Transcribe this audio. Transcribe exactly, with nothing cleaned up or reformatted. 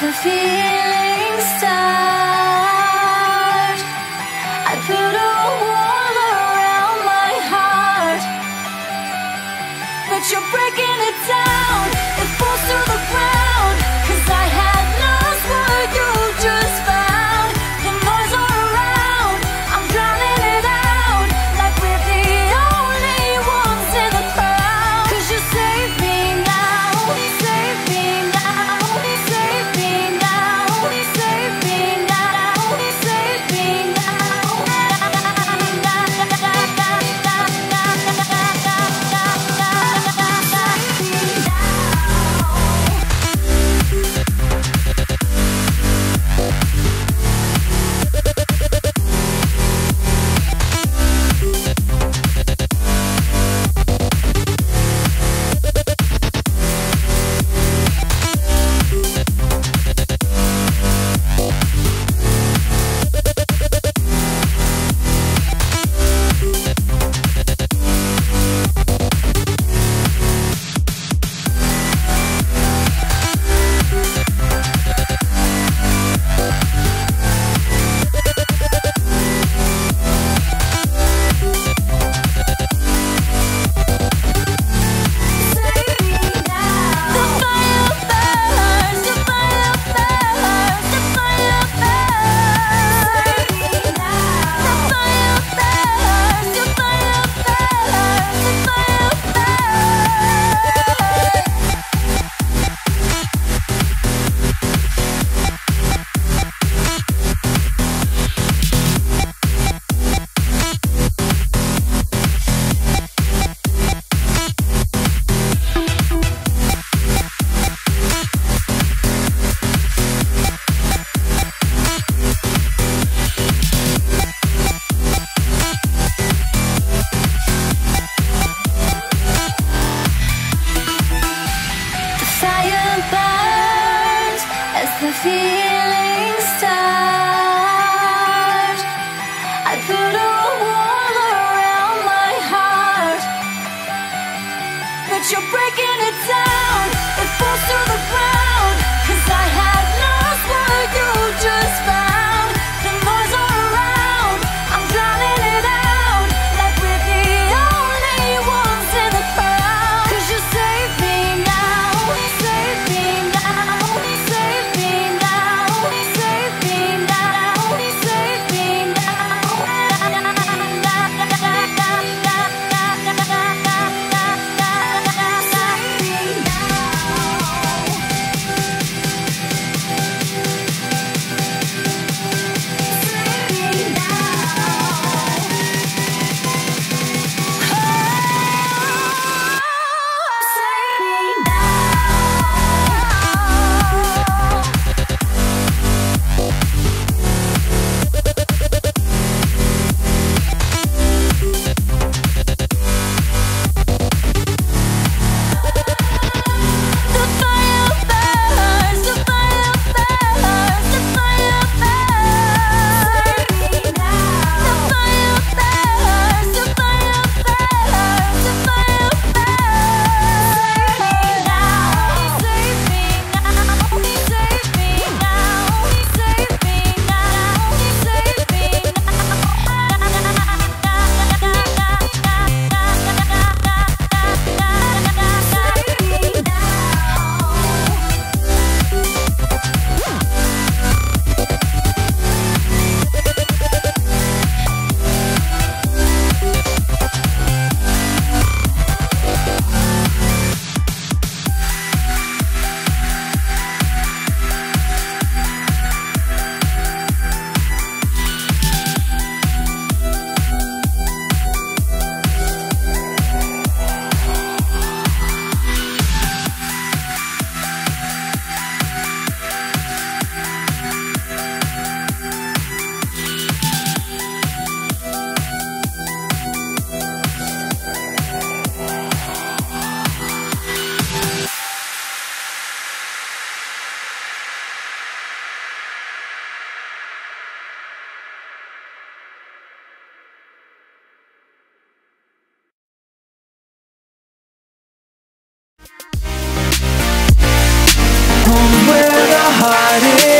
the feeling start. I put a wall around my heart, but you're breaking it down. It falls to the ground, 'cause I had lost what you just found. The noise all around, I'm drowning it out, like we're the only ones in the crowd. 'Cause you saved me now, save me now, save me now, save me now, save me now. Fire burns as the feeling starts. I put a wall around my heart, but you're breaking it down. It falls to the ground, 'cause I had lost what you just found. The noise all around, I'm drowning it out, like we're the only ones in the crowd. 'Cause you saved me now, save me now, save me now, save me now, save me now. The fire burns, the fire burns, the fire burns. Save me now. The fire burns, the fire burns, the fire burns. Save me now. Save me now. Save me now. Save me now. Save me now. Home without heart is